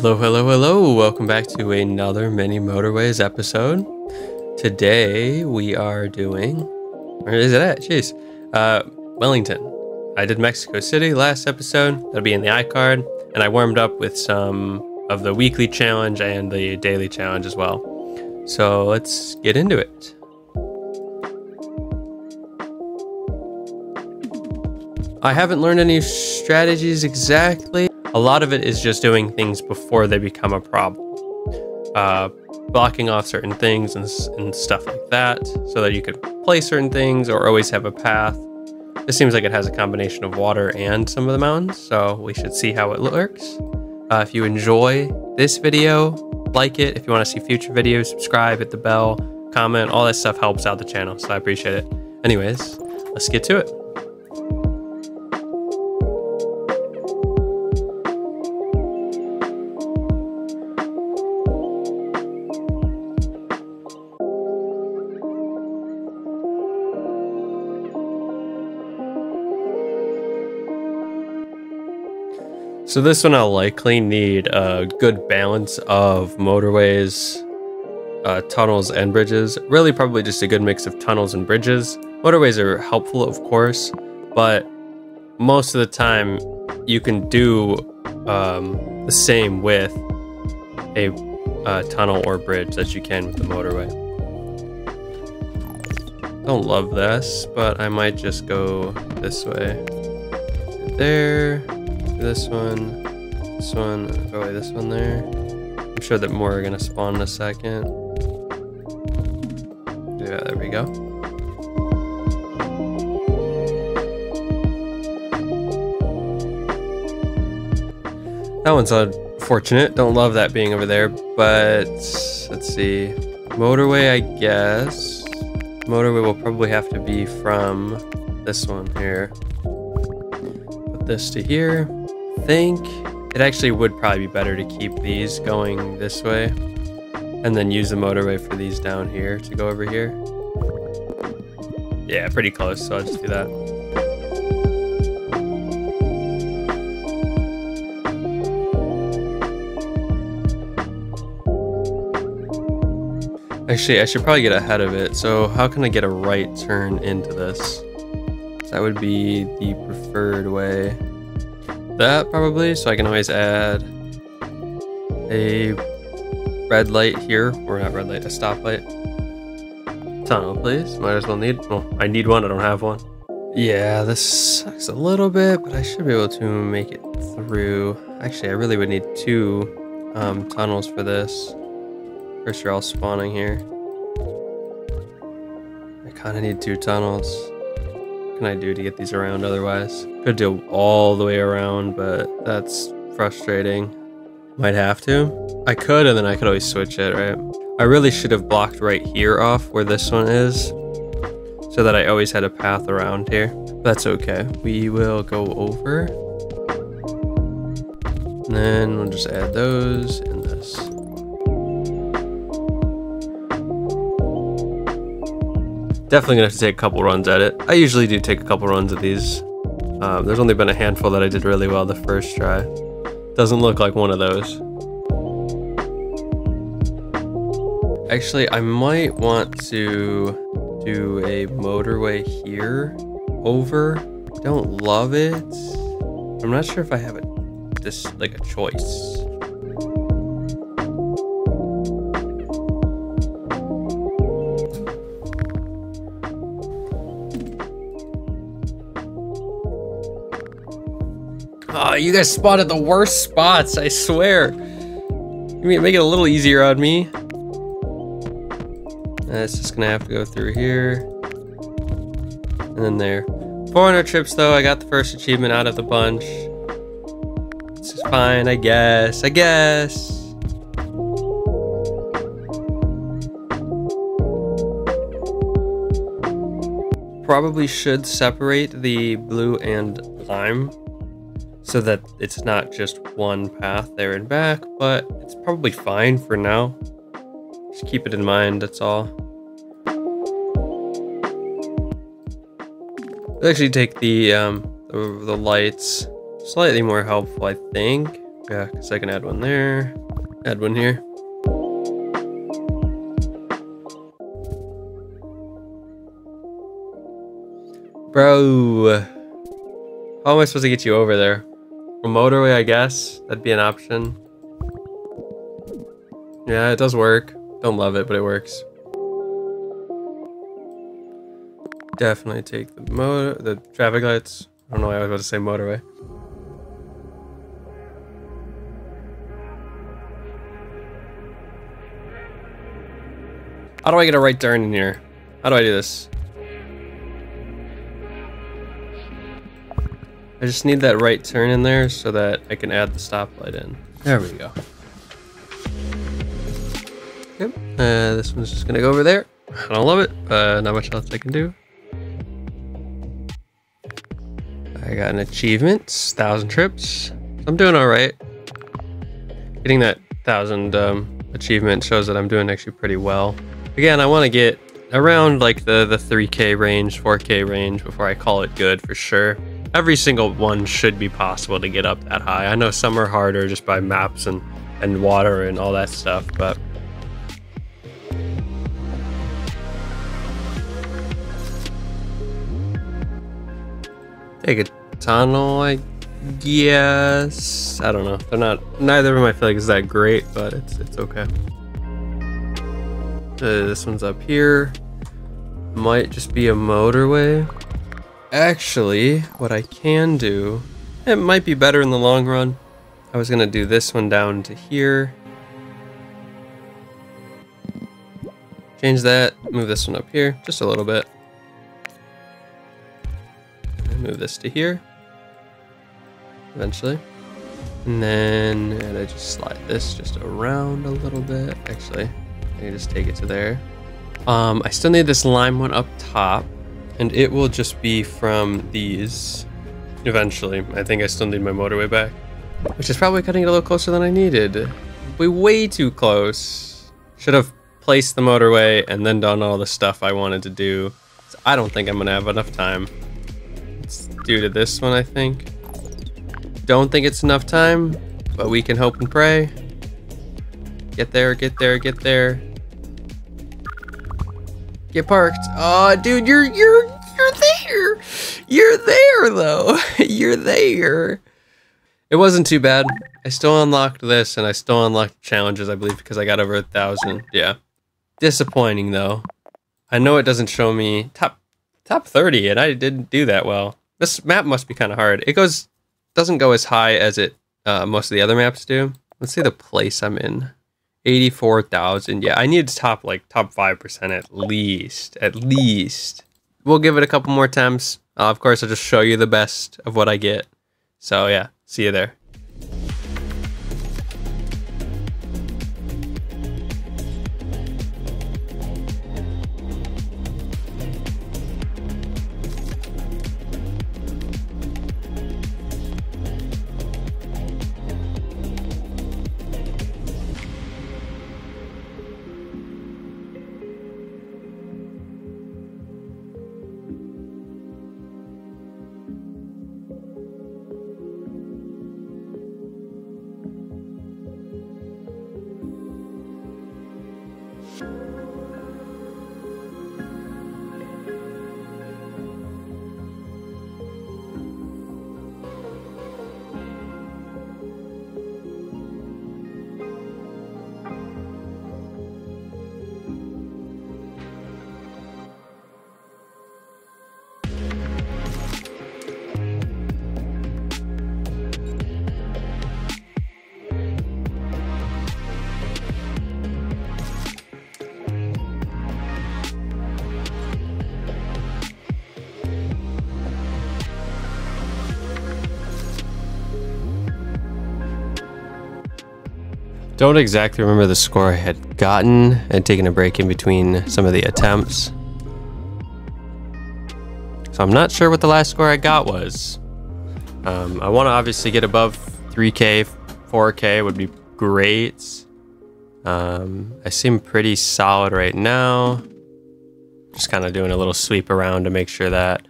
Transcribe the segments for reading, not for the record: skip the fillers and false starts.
Hello, welcome back to another Mini Motorways episode. Today we are doing, where is it at? Jeez, Wellington. I did Mexico City last episode, that'll be in the iCard, and I warmed up with some of the weekly challenge and the daily challenge as well. So let's get into it. I haven't learned any strategies exactly. A lot of it is just doing things before they become a problem. Blocking off certain things and stuff like that so that you could play certain things or always have a path. This seems like it has a combination of water and some of the mountains, so we should see how it looks. If you enjoy this video, like it. If you want to see future videos, subscribe, hit the bell, comment. All that stuff helps out the channel, so I appreciate it. Anyways, let's get to it. So this one I'll likely need a good balance of motorways, tunnels, and bridges. Really probably just a good mix of tunnels and bridges. Motorways are helpful, of course, but most of the time you can do the same with a tunnel or bridge that you can with the motorway. Don't love this, but I might just go this way. There. This one, oh wait, this one there. I'm sure that more are gonna spawn in a second. Yeah, there we go. That one's unfortunate. Don't love that being over there, but let's see. Motorway, I guess. Motorway will probably have to be from this one here. Put this to here. Think it actually would probably be better to keep these going this way and then use the motorway for these down here to go over here. Yeah, pretty close, so I'll just do that. Actually, I should probably get ahead of it. So how can I get a right turn into this? That would be the preferred way. That probably, so I can always add a red light here, or not red light, a stoplight. Tunnel, please. Might as well need, well, I need one, I don't have one. Yeah, this sucks a little bit, but I should be able to make it through. Actually, I really would need two tunnels for this. First, you're all spawning here. I kind of need two tunnels. Can I do to get these around otherwise? Could do all the way around, but that's frustrating. Might have to. I could, and then I could always switch it, right? I really should have blocked right here off where this one is so that I always had a path around here. That's okay. We will go over. And then we'll just add those and this. Definitely gonna have to take a couple runs at it. I usually do take a couple runs at these. There's only been a handful that I did really well the first try. Doesn't look like one of those. Actually, I might want to do a motorway here over. Don't love it. I'm not sure if I have like a choice. Oh, you guys spotted the worst spots, I swear. Make it a little easier on me. It's just gonna have to go through here. And then there. 400 trips though, I got the first achievement out of the bunch. This is fine, I guess, Probably should separate the blue and lime, so that it's not just one path there and back, but it's probably fine for now. Just keep it in mind, that's all. I'll actually take the lights, slightly more helpful, I think. Yeah, because I can add one there, add one here. Bro, how am I supposed to get you over there? A motorway, I guess. That'd be an option. Yeah, it does work. Don't love it, but it works. Definitely take the traffic lights. I don't know why I was about to say motorway. How do I get a right turn in here? How do I do this? I just need that right turn in there so that I can add the stoplight in. There we go. Yep. This one's just gonna go over there. I don't love it. Not much else I can do. I got an achievement, 1,000 trips. I'm doing all right. Getting that 1,000 achievement shows that I'm doing actually pretty well. Again, I want to get around like the 3K range, 4K range before I call it good for sure. Every single one should be possible to get up that high. I know some are harder just by maps and water and all that stuff, but take a tunnel, I guess. I don't know. They're not, neither of them I feel like is that great, but it's okay. This one's up here. Might just be a motorway. Actually, what I can do, it might be better in the long run. I was gonna do this one down to here. Change that, move this one up here just a little bit. And move this to here eventually. And then and I just slide this just around a little bit. Actually, I can just take it to there. I still need this lime one up top. And it will just be from these eventually. I think I still need my motorway back, which is probably cutting it a little closer than I needed. We way too close. Should have placed the motorway and then done all the stuff I wanted to do. So I don't think I'm gonna have enough time. It's due to this one, I think. Don't think it's enough time, but we can hope and pray. Get there, get there, get there. Get parked. Oh, dude, you're there. You're there though. You're there. It wasn't too bad. I still unlocked this and I still unlocked challenges, I believe, because I got over 1,000. Yeah. Disappointing though. I know it doesn't show me top 30 and I didn't do that well. This map must be kind of hard. It doesn't go as high as it most of the other maps do. Let's see the place I'm in. 84,000. Yeah, I need to top like top 5% at least. At least. We'll give it a couple more times. Of course, I'll just show you the best of what I get. So yeah, see you there. Don't exactly remember the score I had gotten and taken a break in between some of the attempts. So I'm not sure what the last score I got was. I want to obviously get above 3K, 4K would be great. I seem pretty solid right now. Just kind of doing a little sweep around to make sure that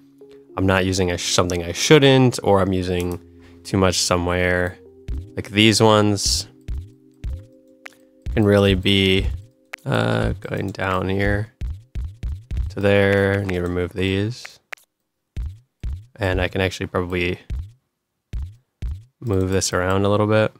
I'm not using something I shouldn't, or I'm using too much somewhere. Like these ones can really be going down here to there. I need to remove these. And I can actually probably move this around a little bit.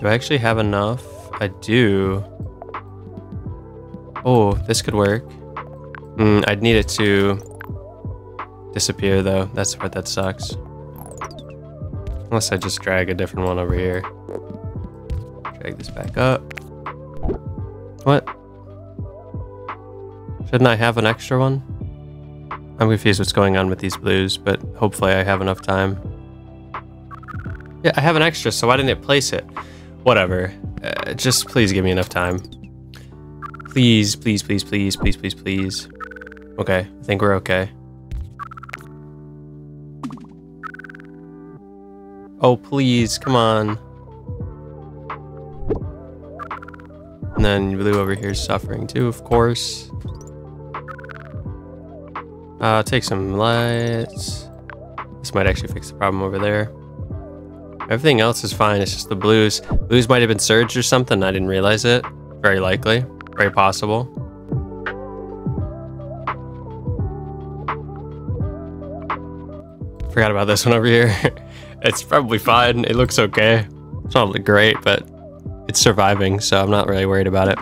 Do I actually have enough? I do. Oh, this could work. I'd need it to disappear though. That's the part that sucks. Unless I just drag a different one over here. Drag this back up. What? Shouldn't I have an extra one? I'm confused what's going on with these blues, but hopefully I have enough time. Yeah, I have an extra, so why didn't it place it? Whatever. Just please give me enough time. Please, please, please, please, please, please, please. Okay, I think we're okay. Oh, please, come on. And then blue over here is suffering too, of course. Take some lights. This might actually fix the problem over there. Everything else is fine, it's just the blues. Blues might have been surged or something, I didn't realize it. Very likely, very possible. Forgot about this one over here. It's probably fine, it looks okay. It's not really great, but it's surviving, so I'm not really worried about it.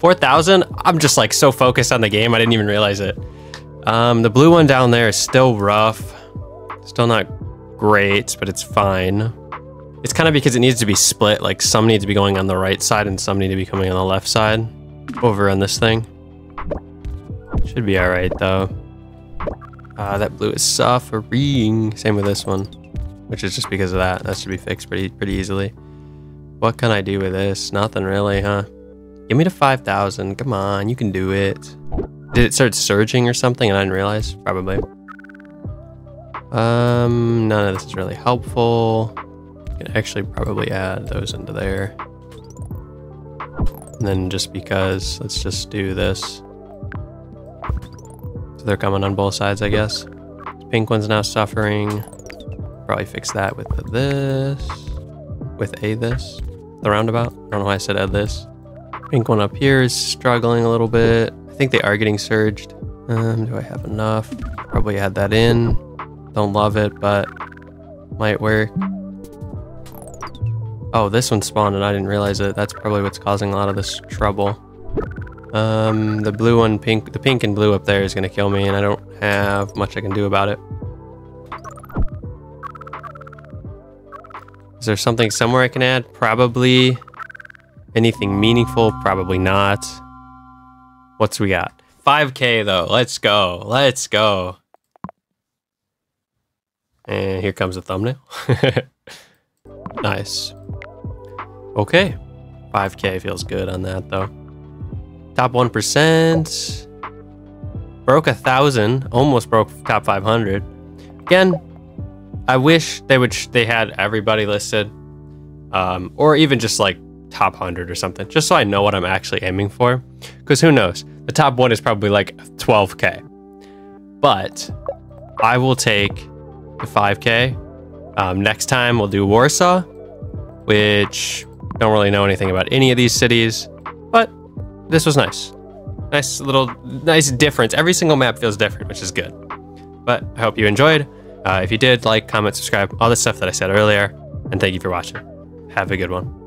$4,000? I'm just like so focused on the game, I didn't even realize it. The blue one down there is still rough. Still not great, but it's fine. It's kind of because it needs to be split, like some need to be going on the right side and some need to be coming on the left side. Over on this thing. Should be alright though. That blue is suffering. Same with this one. Which is just because of that. That should be fixed pretty easily. What can I do with this? Nothing really, huh? Give me the 5,000. Come on, you can do it. Did it start surging or something and I didn't realize? Probably. None of this is really helpful. You can actually probably add those into there. And then just because, let's just do this. So they're coming on both sides, I guess. This pink one's now suffering. Probably fix that with this. With a this. The roundabout. I don't know why I said a this. Pink one up here is struggling a little bit. I think they are getting surged. Do I have enough? Probably add that in. Don't love it, but might work. Oh, this one spawned and I didn't realize it. That's probably what's causing a lot of this trouble. The blue one, the pink and blue up there is gonna kill me and I don't have much I can do about it. Is there something somewhere I can add? Probably. Anything meaningful? Probably not. What's we got? 5K though. Let's go. Let's go. And here comes a thumbnail. Nice. Okay. 5K feels good on that though. Top 1%. Broke 1,000. Almost broke top 500. Again, I wish they had everybody listed, or even just like top 100 or something, just so I know what I'm actually aiming for, because who knows, the top one is probably like 12K, but I will take the 5K. Next time we'll do Warsaw, which don't really know anything about any of these cities, but this was nice difference. Every single map feels different, which is good, but I hope you enjoyed. If you did, like, comment, subscribe, all the stuff that I said earlier, and thank you for watching. Have a good one.